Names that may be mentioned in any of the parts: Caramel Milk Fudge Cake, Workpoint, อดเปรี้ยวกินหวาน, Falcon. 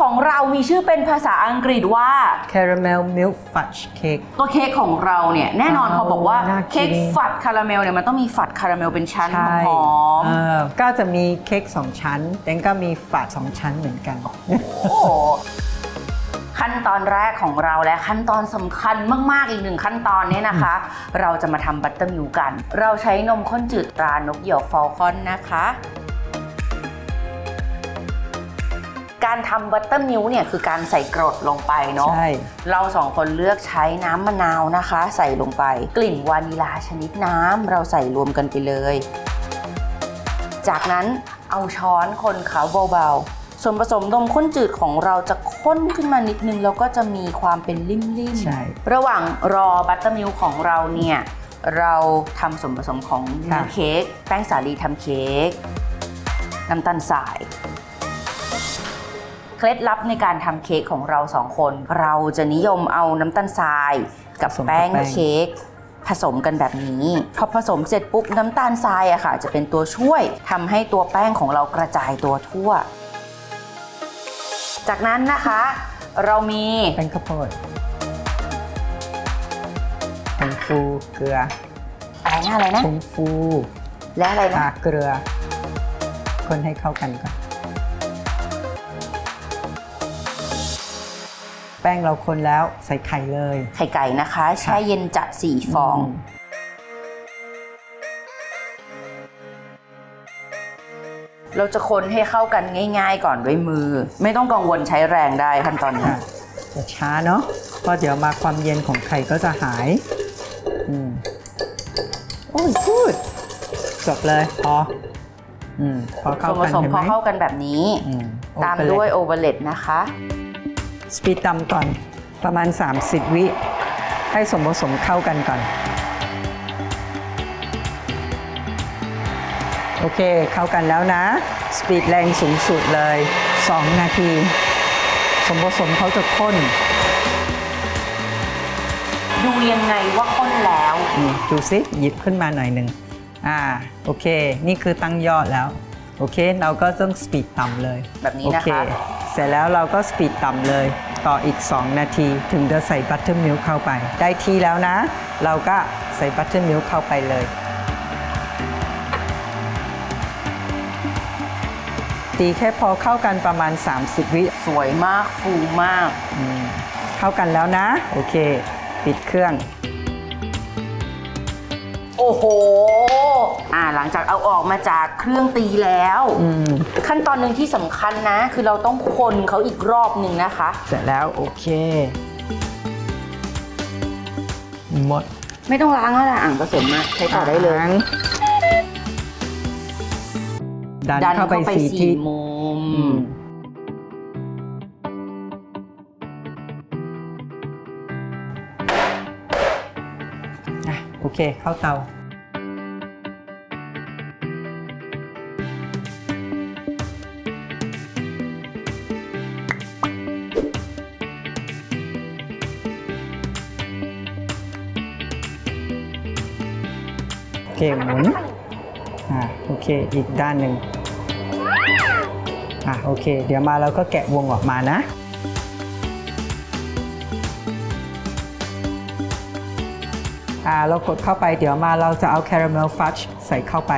ของเรามีชื่อเป็นภาษาอังกฤษว่า caramel milk fudge cake ตัวเค้กของเราเนี่ยแน่นอนพอบอกว่าเค้กฝัดคาราเมลเนี่ยมันต้องมีฝัดคาราเมลเป็นชั้นหอมก็จะมีเค้ก2ชั้นแล้วก็มีฝัด2ชั้นเหมือนกันขั้นตอนแรกของเราและขั้นตอนสำคัญมากๆอีกหนึ่งขั้นตอนนี้นะคะเราจะมาทำบัตเตอร์มิลค์กันเราใช้นมข้นจืดตรานกเหยี่ยวฟอลคอนนะคะการทำบัตเตอร์มิลค์เนี่ยคือการใส่กรดลงไปเนาะเราสองคนเลือกใช้น้ำมะนาวนะคะใส่ลงไปกลิ่นวานิลาชนิดน้ำเราใส่รวมกันไปเลยจากนั้นเอาช้อนคนเขาเบาๆส่วนผสมนมข้นจืดของเราจะข้นขึ้นมานิดนึงแล้วก็จะมีความเป็นลิ่มๆระหว่างรอบัตเตอร์มิลค์ของเราเนี่ยเราทำส่วนผสมของน้ำเค้กแป้งสาลีทำเค้กน้ำตาลสายเคล็ดลับในการทำเค้กของเราสองคนเราจะนิยมเอาน้ำตาลสายกับแป้งเค้กผสมกันแบบนี้พอผสมเสร็จปุ๊บน้ำตาลทรายอะค่ะจะเป็นตัวช่วยทำให้ตัวแป้งของเรากระจายตัวทั่วจากนั้นนะคะเรามีแป้งข้าวโพดผงฟูเกลืออะไรนะผงฟูและอะไรนะเกลือคนให้เข้ากันก่อนแป้งเราคนแล้วใส่ไข่เลยไข่ไก่นะคะแช่เย็นจัด4 ฟองเราจะคนให้เข้ากันง่ายๆก่อนด้วยมือไม่ต้องกังวลใช้แรงได้ขั้นตอนนี้จะช้าเนาะเพราะเดี๋ยวมาความเย็นของไข่ก็จะหายโอ้ยพูดจบเลยพอเข้ากันพอเข้ากันแบบนี้ตามด้วยโอเวอร์เลดนะคะสปีดตำก่อนประมาณ30วิให้ส่วนผสมเข้ากันก่อนโอเคเข้ากันแล้วนะสปีดแรงสูงสุดเลย2นาทีส่วนผสมเขาจะข้นดูยังไงว่าข้นแล้วดูสิหยิบขึ้นมาหน่อยหนึ่งโอเคนี่คือตั้งยอดแล้วโอเคเราก็ต้องสปีดต่ำเลยแบบนี้นะคะเสร็จแล้วเราก็สปีดต่ำเลยต่ออีก2นาทีถึงจะใส่บัตเตอร์มิลค์เข้าไปได้ทีแล้วนะเราก็ใส่บัตเตอร์มิลค์เข้าไปเลยตีแค่พอเข้ากันประมาณ30วิสวยมากฟูมากเข้ากันแล้วนะโอเคปิดเครื่องโอ้โหหลังจากเอาออกมาจากเครื่องตีแล้วขั้นตอนหนึ่งที่สำคัญนะคือเราต้องคนเขาอีกรอบหนึ่งนะคะเสร็จแล้วโอเคหมดไม่ต้องล้างแล้วนะอ่างผสมนะใช้ต่อได้เลยดันเข้าไป4 มุมโอเคเข้าเตาโอเคหมุนโอเคอีกด้านหนึ่งโอเคเดี๋ยวมาเราก็แกะวงออกมานะเรากดเข้าไปเดี๋ยวมาเราจะเอาคาราเมลฟัดช์ใส่เข้าไป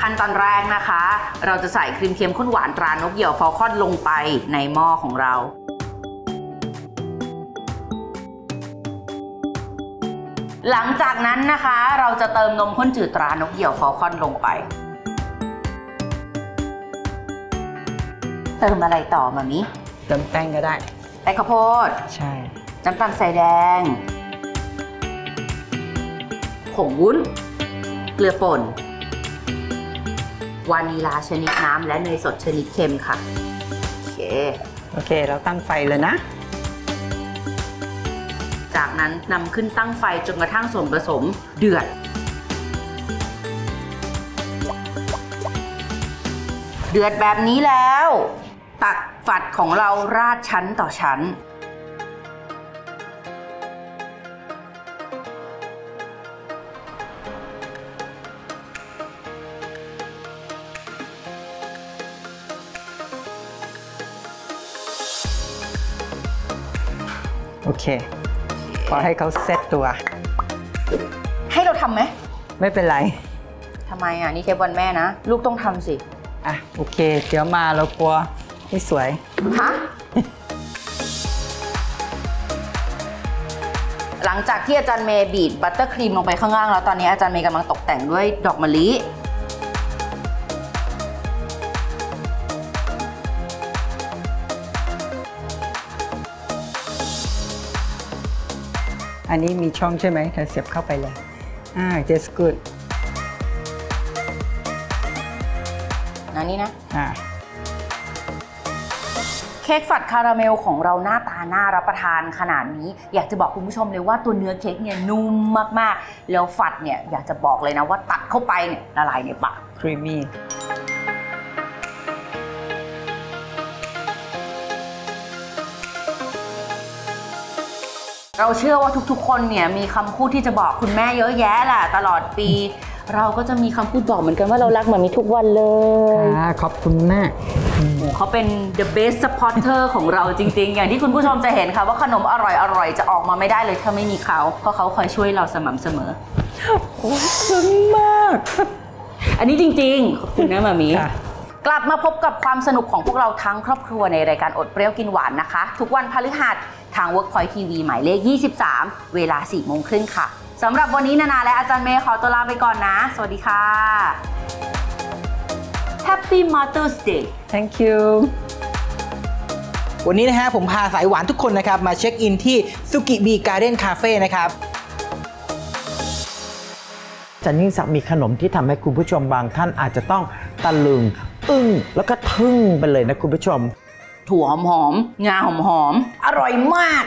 ขั้นตอนแรกนะคะเราจะใส่ครีมเค็มข้นหวานตรานกเหยี่ยวฟอลคอนลงไปในหม้อของเราหลังจากนั้นนะคะเราจะเติมนมข้นจืดตรานกเหยี่ยวฟอลคอนลงไปเติมอะไรต่อมามิเติมแป้งก็ได้แป้งข้าวโพดใช่น้ำตาลใส่แดงผงวุ้นเกลือป่นวานิลาชนิดน้ำและเนยสดชนิดเค็มค่ะโอเคเราตั้งไฟเลยนะจากนั้นนำขึ้นตั้งไฟจนกระทั่งส่วนผสมเดือดเดือดแบบนี้แล้วตักฝัดของเราราดชั้นต่อชั้น โอเคพอให้เขาเซตตัวให้เราทำไหมไม่เป็นไรทำไมอ่ะนี่เทปวันแม่นะลูกต้องทำสิอ่ะโอเคเดี๋ยวมาเรากลัวไม่สวยฮะ หลังจากที่อาจารย์เมย์บีบบัตเตอร์ครีมลงไปข้างล่างแล้วตอนนี้อาจารย์เมย์กำลังตกแต่งด้วยดอกมะลิอันนี้มีช่องใช่ไหมเธอเสียบเข้าไปเลยjust good นะนี่นะเค้กฝัดคาราเมลของเราหน้าตาน่ารับประทานขนาดนี้อยากจะบอกคุณผู้ชมเลยว่าตัวเนื้อเค้กเนี่ยนุ่มมากๆแล้วฝัดเนี่ยอยากจะบอกเลยนะว่าตัดเข้าไปเนี่ยละลายในปาก creamyเราเชื่อว่าทุกๆคนเนี่ยมีคำพูดที่จะบอกคุณแม่เยอะแยะแหละตลอดปีเราก็จะมีคำพูดบอกเหมือนกันว่าเรารักมัมมี่ทุกวันเลยขอบคุณมากเขาเป็น the best supporter ของเราจริงๆอย่างที่คุณผู้ชมจะเห็นค่ะว่าขนมอร่อยๆจะออกมาไม่ได้เลยถ้าไม่มีเขาเพราะเขาคอยช่วยเราสม่ำเสมอโอ้ซึ้งมากอันนี้จริงๆขอบคุณนะมัมมี่กลับมาพบกับความสนุกของพวกเราทั้งครอบครัวในรายการอดเปรี้ยวกินหวานนะคะทุกวันพฤหัสทาง Workpoint TV หมายเลข 23 เวลา 16:30 ค่ะสำหรับวันนี้นานาและอาจารย์เมย์ขอตัวลาไปก่อนนะสวัสดีค่ะ Happy Mother's Day Thank you วันนี้นะฮะผมพาสายหวานทุกคนนะครับมาเช็คอินที่ซูกิบีการ์เด้นคาเฟ่นะครับอาจารย์ยิ่งศักดิ์มีขนมที่ทำให้คุณผู้ชมบางท่านอาจจะต้องตะลึงอึ้งแล้วก็ทึ่งไปเลยนะคุณผู้ชมถั่วหอมๆงาหอมๆอร่อยมาก